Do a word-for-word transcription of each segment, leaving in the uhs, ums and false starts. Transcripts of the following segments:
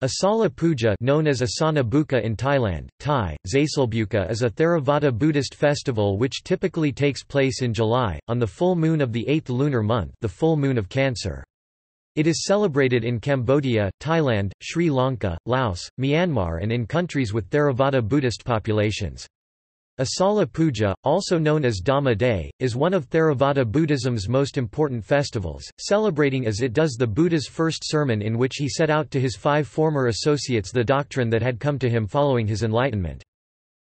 Asalha Puja, known as Asanha Bucha in Thailand, Thai, Zasalbuka, is a Theravada Buddhist festival which typically takes place in July, on the full moon of the eighth lunar month, the full moon of Cancer. It is celebrated in Cambodia, Thailand, Sri Lanka, Laos, Myanmar and in countries with Theravada Buddhist populations. Asalha Puja, also known as Dhamma Day, is one of Theravada Buddhism's most important festivals, celebrating as it does the Buddha's first sermon in which he set out to his five former associates the doctrine that had come to him following his enlightenment.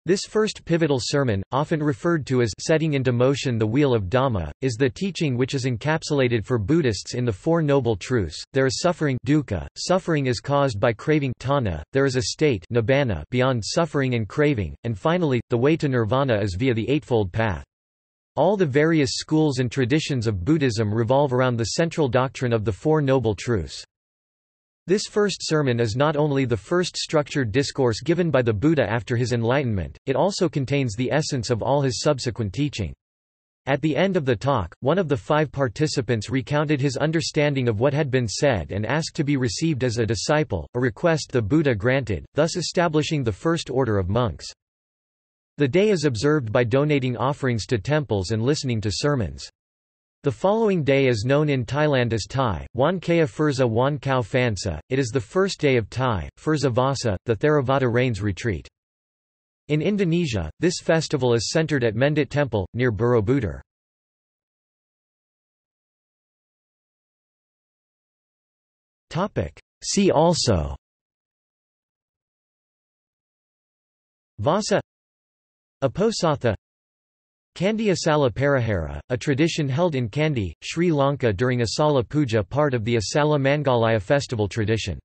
This first pivotal sermon, often referred to as setting into motion the wheel of Dhamma, is the teaching which is encapsulated for Buddhists in the Four Noble Truths. There is suffering, dukkha. Suffering is caused by craving, tanha. There is a state, nibbana, beyond suffering and craving, and finally, the way to nirvana is via the Eightfold Path. All the various schools and traditions of Buddhism revolve around the central doctrine of the Four Noble Truths. This first sermon is not only the first structured discourse given by the Buddha after his enlightenment, it also contains the essence of all his subsequent teaching. At the end of the talk, one of the five participants recounted his understanding of what had been said and asked to be received as a disciple, a request the Buddha granted, thus establishing the first order of monks. The day is observed by donating offerings to temples and listening to sermons. The following day is known in Thailand as Thai, Wan Khao Phansa Wan Khao Phansa. It is the first day of Thai, Fursa Vasa, the Theravada rains retreat. In Indonesia, this festival is centered at Mendut Temple, near Borobudur. See also Vassa, Aposatha, Kandi Asala Perahera, a tradition held in Kandy, Sri Lanka during Asalha Puja, part of the Asala Mangalaya festival tradition.